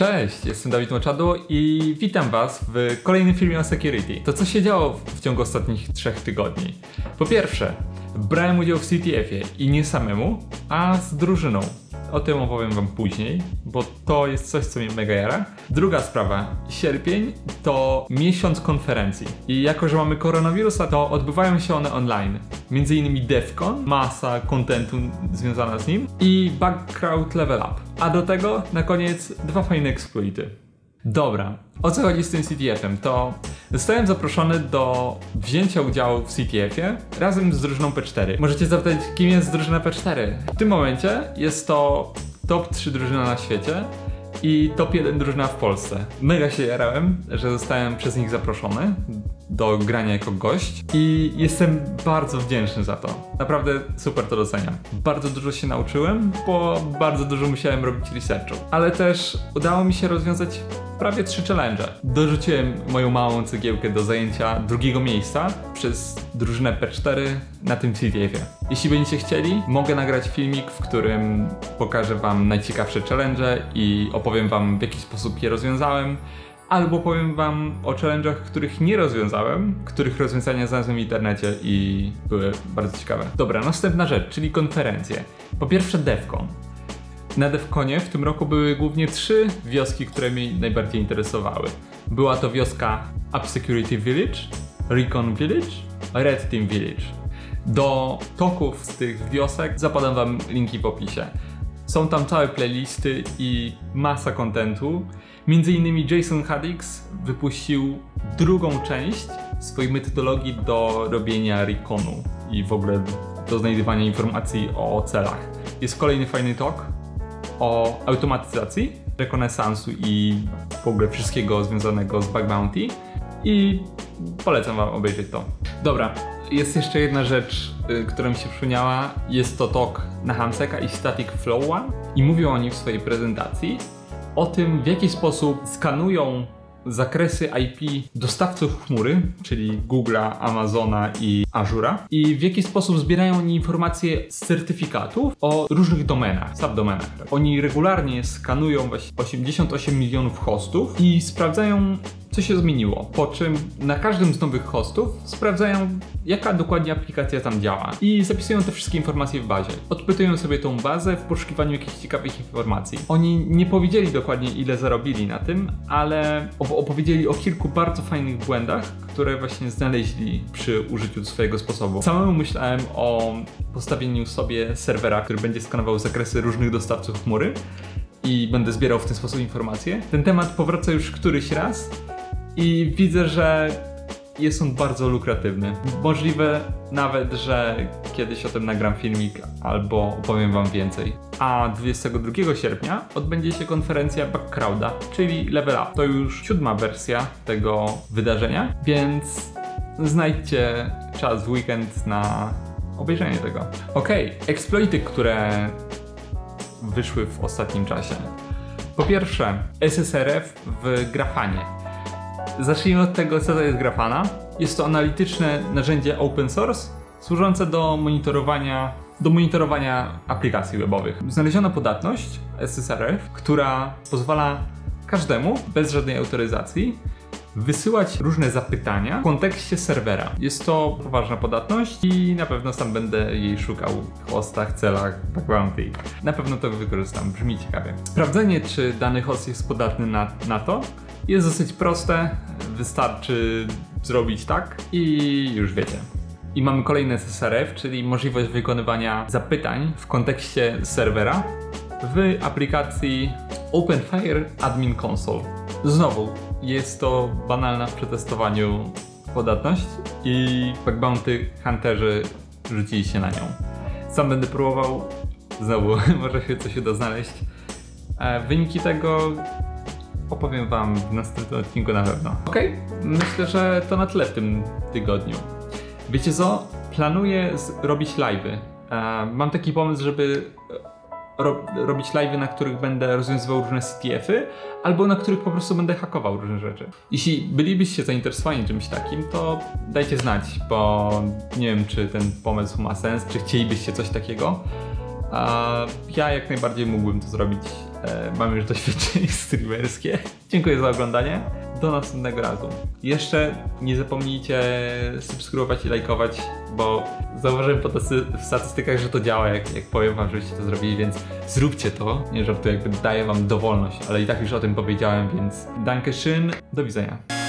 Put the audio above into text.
Cześć, jestem Dawid Moczadło i witam Was w kolejnym filmie On Security. To co się działo w ciągu ostatnich 3 tygodni? Po pierwsze, brałem udział w CTF-ie i nie samemu, a z drużyną. O tym opowiem Wam później, bo to jest coś, co mnie mega jara. Druga sprawa, sierpień to miesiąc konferencji i jako, że mamy koronawirusa, to odbywają się one online. Między innymi DEF CON, masa kontentu związana z nim i BackCrowd Level Up. A do tego na koniec 2 fajne exploity. Dobra, o co chodzi z tym CTF-em? To zostałem zaproszony do wzięcia udziału w CTF-ie razem z drużyną P4. Możecie zapytać, kim jest drużyna P4? W tym momencie jest to top 3 drużyna na świecie i top 1 drużyna w Polsce. Mega się jarałem, że zostałem przez nich zaproszony do grania jako gość i jestem bardzo wdzięczny za to. Naprawdę super to doceniam. Bardzo dużo się nauczyłem, bo bardzo dużo musiałem robić researchu. Ale też udało mi się rozwiązać prawie 3 challenge. Dorzuciłem moją małą cegiełkę do zajęcia 2. miejsca przez drużynę P4 na tym CTF-ie. Jeśli będziecie chcieli, mogę nagrać filmik, w którym pokażę Wam najciekawsze challenge i opowiem Wam, w jaki sposób je rozwiązałem, albo powiem Wam o challenge'ach, których nie rozwiązałem, których rozwiązania znalazłem w internecie i były bardzo ciekawe. Dobra, następna rzecz, czyli konferencje. Po pierwsze DEF CON. Na DEF CONie w tym roku były głównie 3 wioski, które mnie najbardziej interesowały. Była to wioska AppSec Village, Recon Village, Red Team Village. Do toków z tych wiosek zapadam Wam linki w opisie. Są tam całe playlisty i masa kontentu. Między innymi Jason Haddix wypuścił 2. część swojej metodologii do robienia reconu i w ogóle do znajdywania informacji o celach. Jest kolejny fajny talk o automatyzacji, rekonesansu i w ogóle wszystkiego związanego z bug bounty i polecam Wam obejrzeć to. Dobra, jest jeszcze jedna rzecz, która mi się przypomniała. Jest to talk na Hanseka i Static Flow i mówią oni w swojej prezentacji o tym, w jaki sposób skanują zakresy IP dostawców chmury, czyli Google'a, Amazona i Azure'a i w jaki sposób zbierają oni informacje z certyfikatów o różnych domenach, subdomenach. Oni regularnie skanują właśnie 88 milionów hostów i sprawdzają, co się zmieniło, po czym na każdym z nowych hostów sprawdzają, jaka dokładnie aplikacja tam działa i zapisują te wszystkie informacje w bazie. Odpytują sobie tą bazę w poszukiwaniu jakichś ciekawych informacji. Oni nie powiedzieli dokładnie, ile zarobili na tym, ale opowiedzieli o kilku bardzo fajnych błędach, które właśnie znaleźli przy użyciu swojego sposobu. Samemu myślałem o postawieniu sobie serwera, który będzie skanował zakresy różnych dostawców chmury i będę zbierał w ten sposób informacje. Ten temat powraca już któryś raz i widzę, że jest on bardzo lukratywny. Możliwe nawet, że kiedyś o tym nagram filmik albo opowiem Wam więcej. A 22 sierpnia odbędzie się konferencja BackCrowda, czyli Level Up. To już 7. wersja tego wydarzenia, więc znajdźcie czas w weekend na obejrzenie tego. Okej, exploity, które wyszły w ostatnim czasie. Po pierwsze, SSRF w Grafanie. Zacznijmy od tego, co to jest Grafana. Jest to analityczne narzędzie open source służące do monitorowania aplikacji webowych. Znaleziono podatność SSRF, która pozwala każdemu, bez żadnej autoryzacji, wysyłać różne zapytania w kontekście serwera. Jest to poważna podatność i na pewno sam będę jej szukał w hostach, celach, backgroundy. Na pewno to wykorzystam, brzmi ciekawie. Sprawdzenie, czy dany host jest podatny na to, jest dosyć proste, wystarczy zrobić tak i już wiecie. I mamy kolejne CSRF, czyli możliwość wykonywania zapytań w kontekście serwera w aplikacji OpenFire Admin Console. Znowu, jest to banalna w przetestowaniu podatność i backbounty hunterzy rzucili się na nią. Sam będę próbował, znowu, może się coś uda znaleźć. Wyniki tego opowiem Wam w następnym odcinku na pewno. Okej, myślę, że to na tyle w tym tygodniu. Wiecie co? Planuję robić live'y. Mam taki pomysł, żeby robić live'y, na których będę rozwiązywał różne CTF-y, albo na których po prostu będę hakował różne rzeczy. Jeśli bylibyście zainteresowani czymś takim, to dajcie znać, bo nie wiem, czy ten pomysł ma sens, czy chcielibyście coś takiego. A ja jak najbardziej mógłbym to zrobić. Mam już doświadczenie streamerskie. Dziękuję za oglądanie. Do następnego razu. Jeszcze nie zapomnijcie subskrybować i lajkować, bo zauważyłem w statystykach, że to działa, jak powiem wam, żebyście to zrobili, więc zróbcie to. Nie żartuję, jakby daję wam dowolność, ale i tak już o tym powiedziałem, więc danke schön, do widzenia.